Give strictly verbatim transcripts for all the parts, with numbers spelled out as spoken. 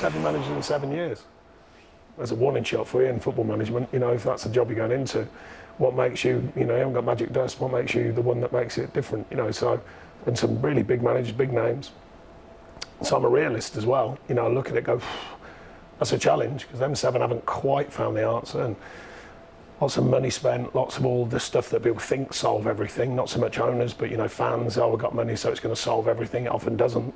Having managed in seven years. There's a warning shot for you in football management, you know, if that's the job you're going into. What makes you, you know, you haven't got magic dust, what makes you the one that makes it different, you know, so, and some really big managers, big names. So I'm a realist as well, you know, I look at it and go, that's a challenge, because them seven haven't quite found the answer, and lots of money spent, lots of all the stuff that people think solve everything, not so much owners, but, you know, fans, oh, we've got money, so it's going to solve everything. It often doesn't.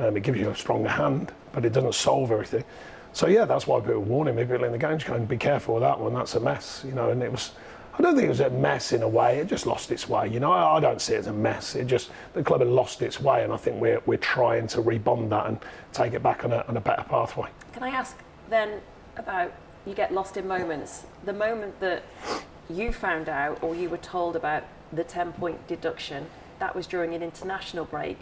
Um, it gives you a stronger hand, but it doesn't solve everything. So, yeah, that's why people were warning me, people in the game's going, be careful with that one, that's a mess, you know, and it was, I don't think it was a mess in a way, it just lost its way, you know, I, I don't see it as a mess, it just, the club had lost its way, and I think we're, we're trying to rebond that and take it back on a, on a better pathway. Can I ask then about, you get lost in moments, the moment that you found out or you were told about the ten point deduction, that was during an international break,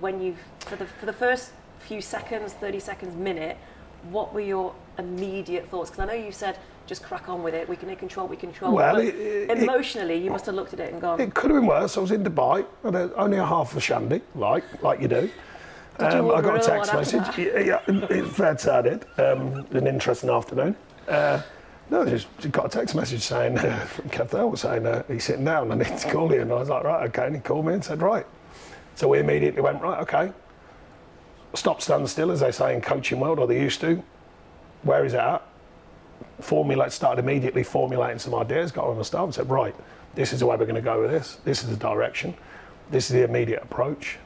when you, for the, for the first few seconds, thirty seconds, minute, what were your immediate thoughts? Because I know you said, just crack on with it, we can control, we control. Well, it, it, emotionally, you must have looked at it and gone... It could have been worse. I was in Dubai, and only a half a shandy, like, like you do. Did um, you I got a text message. Yeah, it's fair to say I did. Um, an interesting afternoon. Uh, no, I just got a text message saying, uh, from Cathal, saying, uh, he's sitting down, I need to call you. And I was like, right, okay. And he called me and said, right. So we immediately went, right, okay. Stop, stand still, as they say in coaching world, or they used to. Where is it at? Formulate, started immediately formulating some ideas, got on the staff and said, right, this is the way we're going to go with this. This is the direction. This is the immediate approach.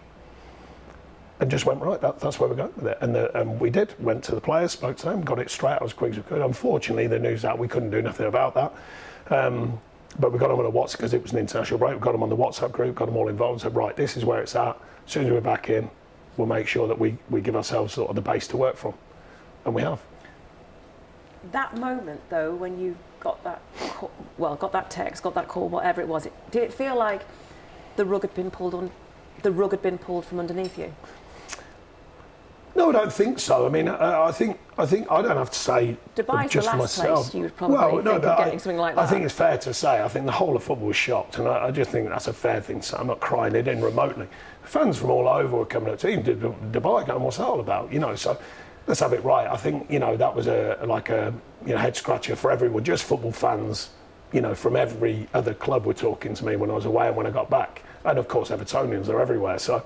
And just went, right, that, that's where we're going with it. And, the, and we did, went to the players, spoke to them, got it straight out as quick as we could. Unfortunately, the news out, we couldn't do nothing about that. Um, but we got them on a WhatsApp, because it was an international break, we got them on the WhatsApp group, got them all involved, said, right, this is where it's at. As soon as we're back in, we'll make sure that we, we give ourselves sort of the base to work from. And we have. That moment, though, when you got that, call, well, got that text, got that call, whatever it was, it, did it feel like the rug had been pulled on, the rug had been pulled from underneath you? No, I don't think so. I mean, uh, I think I think I don't have to say Dubai's just the last myself. Place you would probably well, no, think of getting I, something like that. I think it's fair to say. I think the whole of football was shocked, and I, I just think that's a fair thing to say. I'm not crying it in remotely. Fans from all over were coming up to even Dubai, going, "What's that all about?" You know, so let's have it right. I think you know that was a like a you know head scratcher for everyone, just football fans. You know, from every other club were talking to me when I was away and when I got back, and of course Evertonians are everywhere. So.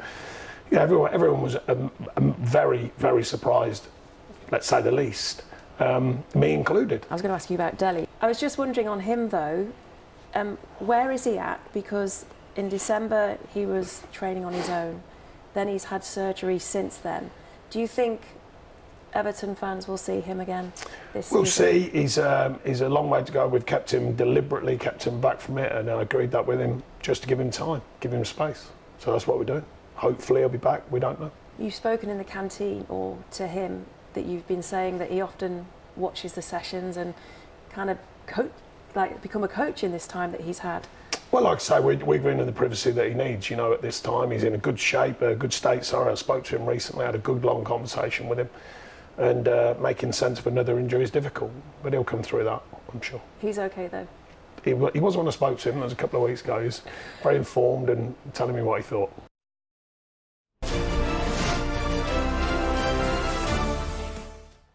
Yeah, everyone, everyone was um, um, very, very surprised, let's say the least, um, me included. I was going to ask you about Dele. I was just wondering on him, though, um, where is he at? Because in December he was training on his own. Then he's had surgery since then. Do you think Everton fans will see him again this we'll season? We'll see. He's, um, he's a long way to go. We've kept him deliberately, kept him back from it, and I agreed that with him just to give him time, give him space. So that's what we're doing. Hopefully he'll be back, we don't know. You've spoken in the canteen or to him that you've been saying that he often watches the sessions and kind of coach, like become a coach in this time that he's had. Well, like I say, we're, we're in the privacy that he needs, you know, at this time. He's in a good shape, a good state. Sorry, I spoke to him recently, I had a good long conversation with him, and uh, making sense of another injury is difficult, but he'll come through that, I'm sure. He's okay though? He, he was when I spoke to him, that was a couple of weeks ago. He was very informed and telling me what he thought.